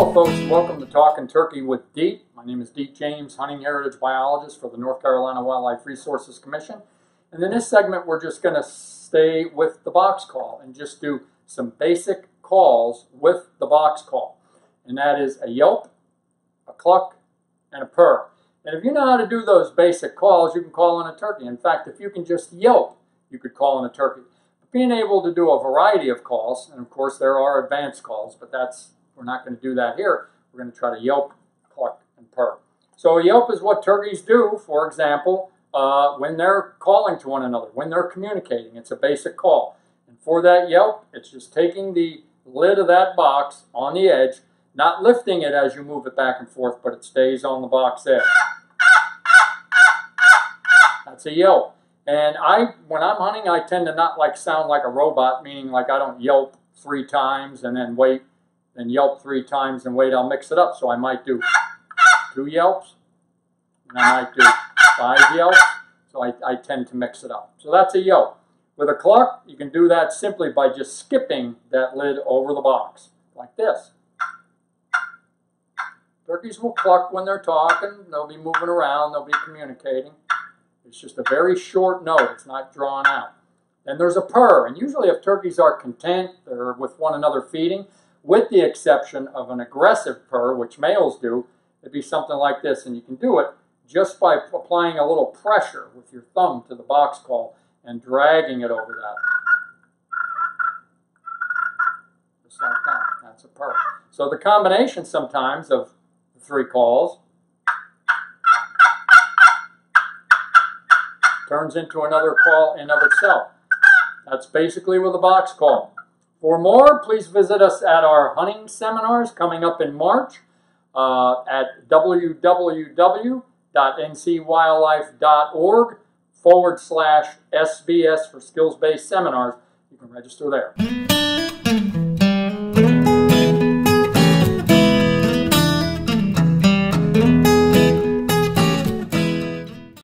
Hello folks, welcome to Talkin' Turkey with Deet. My name is Deet James, hunting heritage biologist for the North Carolina Wildlife Resources Commission. And in this segment we're just going to stay with the box call and just do some basic calls with the box call. And that is a yelp, a cluck, and a purr. And if you know how to do those basic calls, you can call in a turkey. In fact, if you can just yelp, you could call in a turkey. But being able to do a variety of calls, and of course there are advanced calls, but we're not going to do that here. We're going to try to yelp, cluck, and purr. So a yelp is what turkeys do, for example, when they're calling to one another, when they're communicating. It's a basic call. And for that yelp, it's just taking the lid of that box on the edge, not lifting it as you move it back and forth, but it stays on the box edge. That's a yelp. And when I'm hunting, I tend to not sound like a robot, meaning like I don't yelp three times and then wait. And yelp three times and wait, I'll mix it up. So I might do 2 yelps, and I might do 5 yelps. So I tend to mix it up. So that's a yelp. With a cluck, you can do that simply by just skipping that lid over the box, like this. Turkeys will cluck when they're talking. They'll be moving around. They'll be communicating. It's just a very short note. It's not drawn out. Then there's a purr. And usually if turkeys are content, they're with one another feeding, with the exception of an aggressive purr, which males do, it'd be something like this. And you can do it just by applying a little pressure with your thumb to the box call and dragging it over that. Just like that. That's a purr. So the combination sometimes of the 3 calls turns into another call in of itself. That's basically with a box call. For more, please visit us at our hunting seminars coming up in March at www.ncwildlife.org/SBS for skills-based seminars. You can register there.